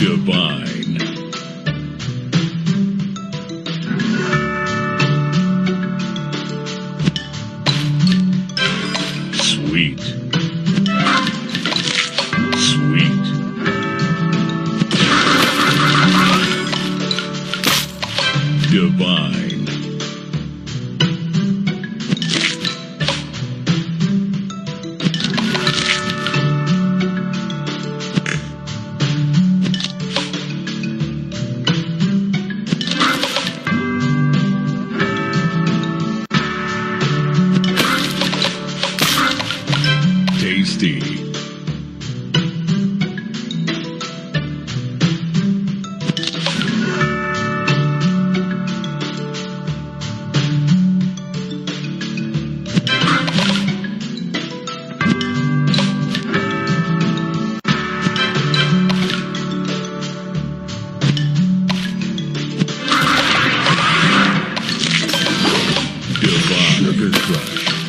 divine. Sweet. Sweet. Divine. Tasty. Divine. Sugar Crush.